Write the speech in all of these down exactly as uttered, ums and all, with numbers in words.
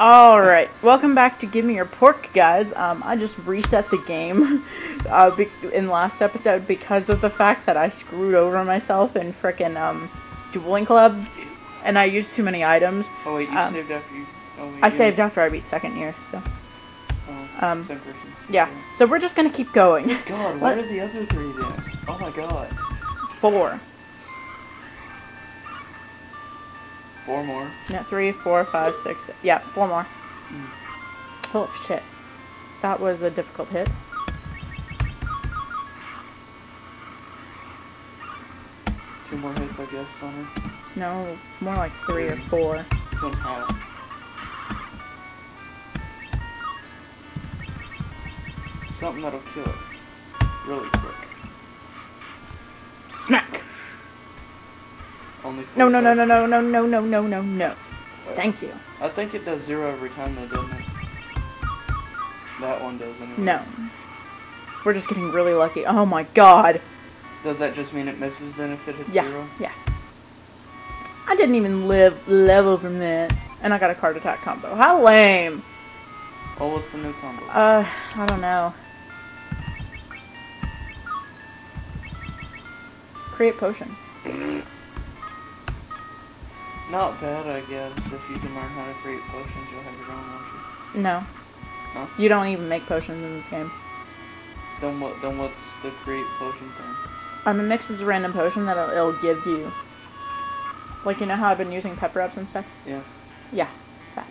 Alright, welcome back to Gimme Your Pork, guys. Um, I just reset the game uh, be in the last episode because of the fact that I screwed over myself in frickin' um, Dueling Club, and I used too many items. Oh wait, you um, saved after you... Oh, wait, I you saved didn't. after I beat second year, so... Oh, um, same person. Yeah, so we're just gonna keep going. God, what are the other three then? Oh my god. Four. Four more. No, three, four, five, six. Yeah, four more. Mm. Oh shit! That was a difficult hit. Two more hits, I guess. On her. No, more like three, three. or four. One half. Something that'll kill it really quick. S smack. Only no, no, no, no, no, no, no, no, no, no, no. Thank you. I think it does zero every time though, doesn't it? That one does anyway. No. We're just getting really lucky. Oh my god. Does that just mean it misses then if it hits yeah, zero? Yeah, yeah. I didn't even live level from that. And I got a card attack combo. How lame. Oh, what's the new combo? Uh, I don't know. Create potion. Not bad, I guess. If you can learn how to create potions, you'll have your own, won't you? No. Huh? You don't even make potions in this game. Then what? Then what's the create potion thing? Um, it mixes a random potion that it'll, it'll give you. Like, you know how I've been using pep wraps and stuff? Yeah. Yeah. That.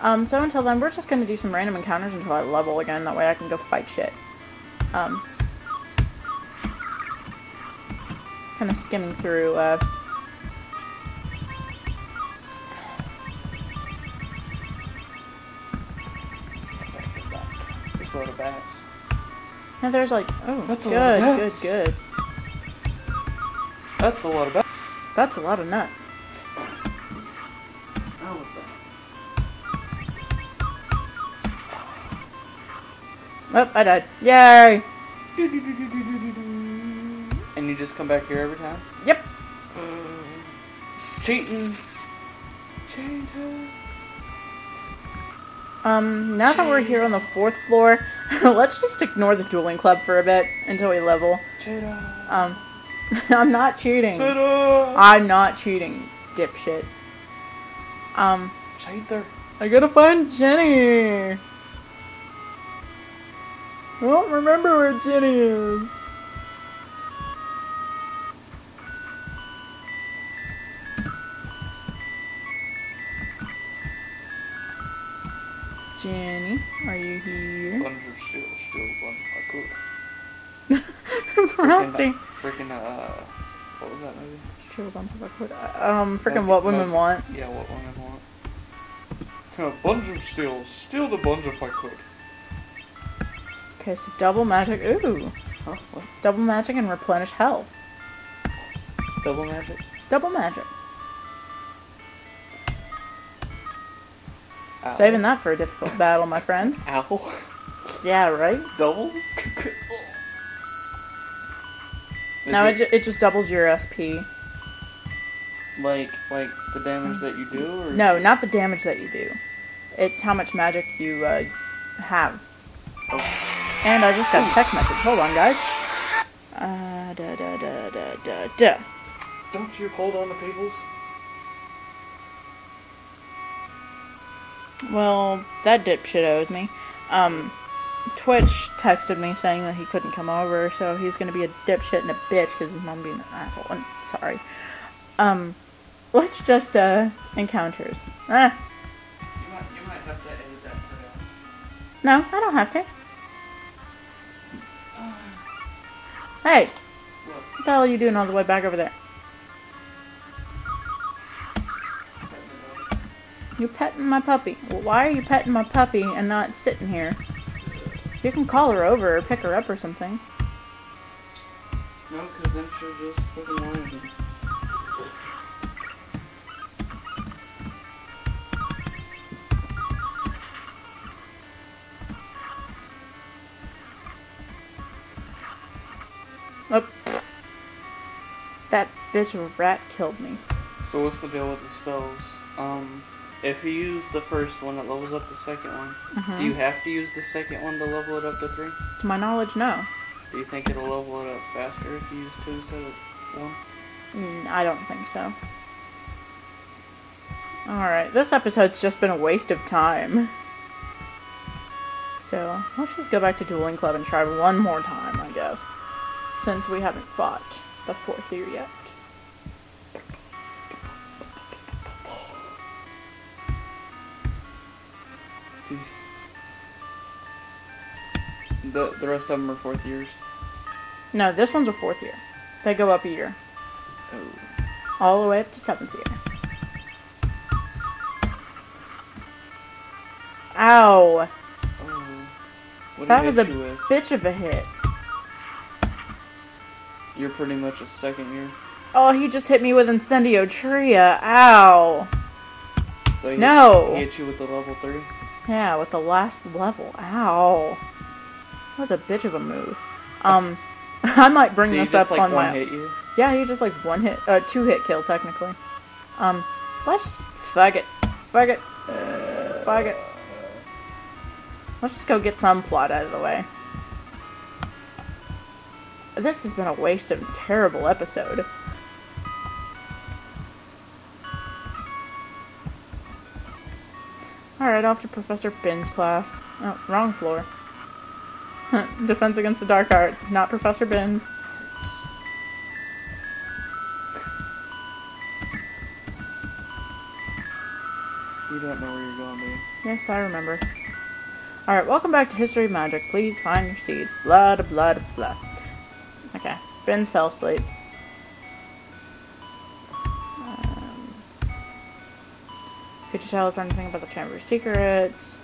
Um, so until then, we're just gonna do some random encounters until I level again. That way I can go fight shit. Um. Kind of skimming through, uh... load of bats. Now there's like, oh, that's good, a lot of bats. good, good. That's a lot of bats. That's a lot of nuts. I love that. Oh, I died. Yay! And you just come back here every time? Yep. Um, cheating. Cheating. Um, now that we're here on the fourth floor, let's just ignore the Dueling Club for a bit until we level. Um, I'm not cheating. I'm not cheating, dipshit. Um, Cheater. I gotta find Jenny. I don't remember where Jenny is. Jenny, are you here? Bunch of still, still bunch of my Rusty. Freaking, uh, what was that movie? Still bunch of my Um, freaking what women no, want. Yeah, what women want. A bunch of still, still the bunch of I could. Okay, so double magic, ooh. Huh, what? Double magic and replenish health. Double magic? Double magic. Ow. Saving that for a difficult battle, my friend. Ow. Yeah, right? Double? No, it, it, it just doubles your S P. Like, like the damage that you do? Or no, not the damage that you do. It's how much magic you uh, have. Oh. And I just got a text message. Hold on, guys. Uh, da, da, da, da, da, da. Don't you hold on to people's? Well, that dipshit owes me. Um, Twitch texted me saying that he couldn't come over, so he's gonna be a dipshit and a bitch because his mom being an asshole. I'm sorry. Um, let's just, uh, encounters. Ah. You might, you might have to edit that for now. No, I don't have to. Hey! What? What the hell are you doing all the way back over there? You're petting my puppy. Well, why are you petting my puppy and not sitting here? You can call her over or pick her up or something. No, because then she'll just fucking whine again. Oh. That bitch of a rat killed me. So what's the deal with the spells? Um... If you use the first one, it levels up the second one. Mm-hmm. Do you have to use the second one to level it up to three? To my knowledge, no. Do you think it'll level it up faster if you use two instead of one? Mm, I don't think so. Alright, this episode's just been a waste of time. So, let's just go back to Dueling Club and try one more time, I guess. Since we haven't fought the fourth year yet. The, the rest of them are fourth years? No, this one's a fourth year. They go up a year. Oh. All the way up to seventh year. Ow! Oh. What that was a with? bitch of a hit. You're pretty much a second year. Oh, he just hit me with Incendio Tria. Ow! So he no! Hit, he hit you with the level three? Yeah, with the last level. Ow! That was a bitch of a move. Um, I might bring Did this just, up like, on one my. Hit you? Yeah, he just like one hit, uh, two hit kill technically. Um, let's just fuck it, fuck it, fuck it. Let's just go get some plot out of the way. This has been a waste of a terrible episode. All right, off to Professor Bin's class. Oh, wrong floor. Defense Against the Dark Arts, not Professor Binns. You don't know where you're going, do you? Yes, I remember. Alright, welcome back to History of Magic. Please find your seeds. Blah, da, blah, da, blah. Okay, Binns fell asleep. Um, could you tell us anything about the Chamber of Secrets?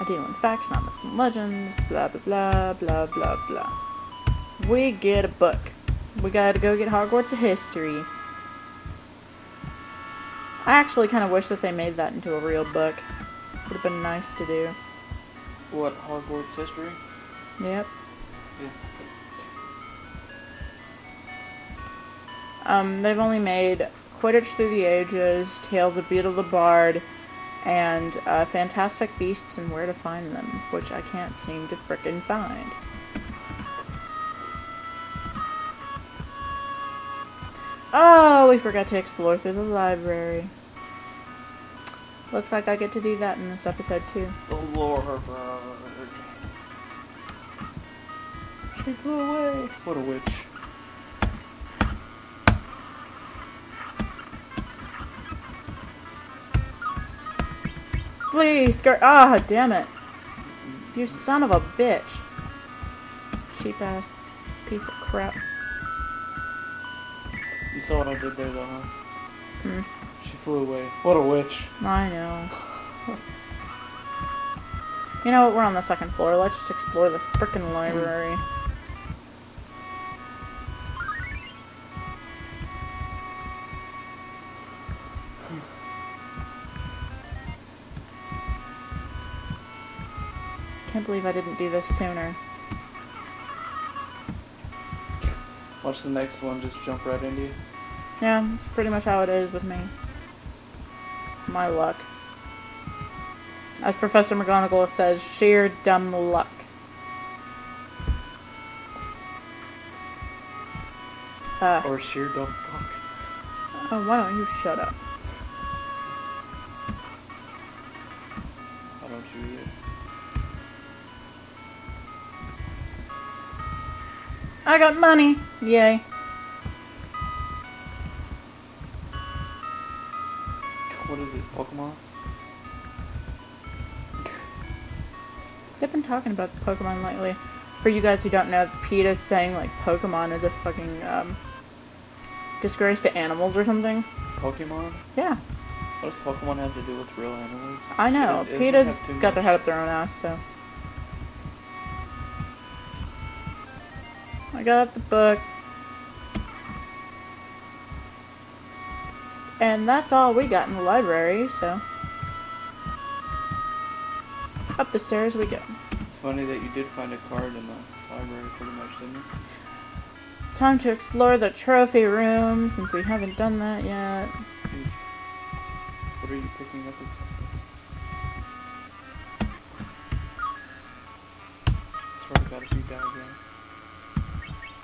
I deal in facts, not myths and legends, blah, blah, blah, blah, blah, blah. We get a book. We gotta go get Hogwarts: A History. I actually kind of wish that they made that into a real book. Would have been nice to do. What, Hogwarts History? Yep. Yeah. Um, they've only made Quidditch Through the Ages, Tales of Beedle the Bard, and uh, Fantastic Beasts and Where to Find Them, which I can't seem to frickin' find. Oh, we forgot to explore through the library. Looks like I get to do that in this episode, too. The Lord. She flew away. What a witch. Please, skirt. Ah, oh, damn it. You son of a bitch. Cheap ass piece of crap. You saw what I did there, though, huh? Mm. She flew away. What a witch. I know. You know what? We're on the second floor. Let's just explore this frickin' library. Mm. I believe I didn't do this sooner. Watch the next one just jump right into you. Yeah, that's pretty much how it is with me. My luck. As Professor McGonagall says, sheer dumb luck. Uh, or sheer dumb fuck. Oh, why don't you shut up? Why don't you either? I got money! Yay. What is this, Pokemon? They've been talking about Pokemon lately. For you guys who don't know, PETA's saying, like, Pokemon is a fucking, um... disgrace to animals or something. Pokemon? Yeah. What does Pokemon have to do with real animals? I know. It PETA's got their head up their own ass, so... I got the book. And that's all we got in the library, so. Up the stairs we go. It's funny that you did find a card in the library pretty much, didn't you? Time to explore the trophy room, since we haven't done that yet. What are you picking up exactly? Swear to God, if you die again.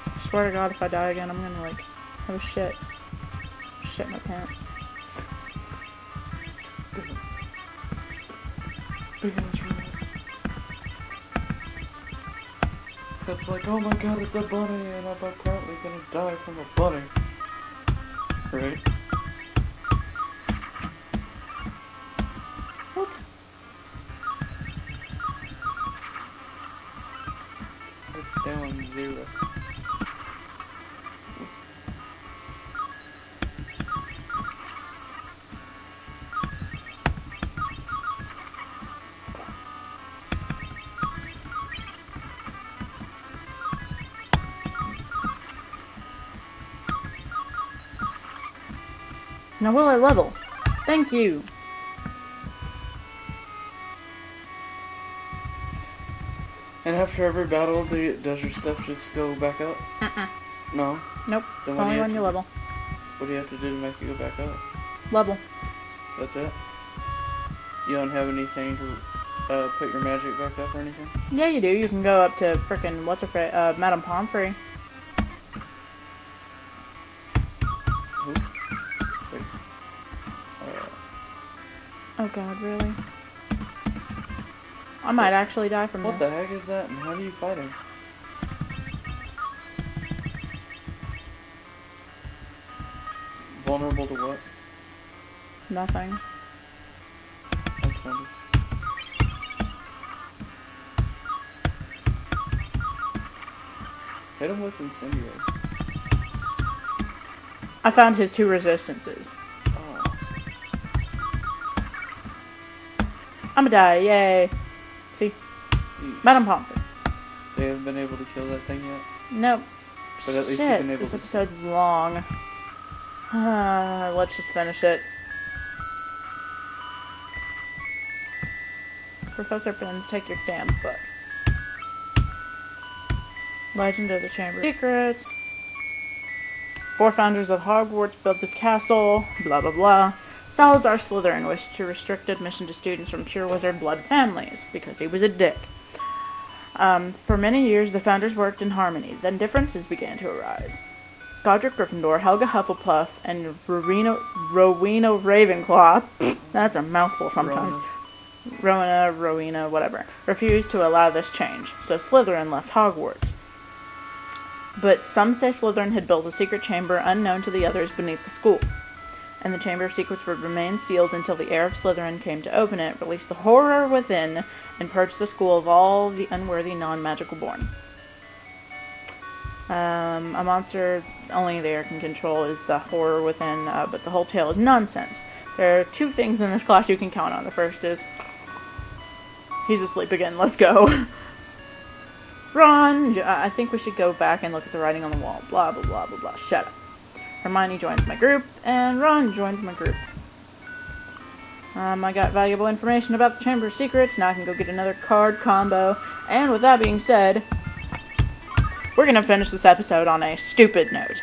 I swear to God, if I die again, I'm gonna, like, oh shit. Shit my pants. That's like, oh my god, it's a bunny, and I'm apparently gonna die from a bunny. Right? What? It's down zero. Now will I level? Thank you! And after every battle, do, does your stuff just go back up? Uh-uh. No? Nope. Then it's only when you level. What do you have to do to make it go back up? Level. That's it? You don't have anything to uh, put your magic back up or anything? Yeah, you do. You can go up to frickin' what's her face? Uh, Madame Pomfrey. Oh god, really? I might what? actually die from what this. What the heck is that, and how do you fight him? Vulnerable to what? Nothing. Okay. Hit him with Incendio. I found his two resistances. I'ma die, yay. See? Eesh. Madame Pomfrey. So you haven't been able to kill that thing yet? Nope. But at least Shit. you've been able this to episode's stop. long. Uh, let's just finish it. Professor Pins, take your damn book. Legend of the Chamber of Secrets. Four founders of Hogwarts built this castle. Blah, blah, blah. Salazar Slytherin wished to restrict admission to students from pure wizard blood families, because he was a dick. Um, for many years, the founders worked in harmony, then differences began to arise. Godric Gryffindor, Helga Hufflepuff, and Rowena, Rowena Ravenclaw, that's a mouthful sometimes, Rowena, Rowena, whatever, refused to allow this change, so Slytherin left Hogwarts. But some say Slytherin had built a secret chamber unknown to the others beneath the school, and the Chamber of Secrets would remain sealed until the heir of Slytherin came to open it, release the horror within, and purge the school of all the unworthy non-magical born. Um, a monster only the heir can control is the horror within, uh, but the whole tale is nonsense. There are two things in this class you can count on. The first is... He's asleep again, let's go. Ron, I think we should go back and look at the writing on the wall. Blah, blah, blah, blah, blah. Shut up. Hermione joins my group, and Ron joins my group. Um, I got valuable information about the Chamber of Secrets. Now I can go get another card combo. And with that being said, we're going to finish this episode on a stupid note.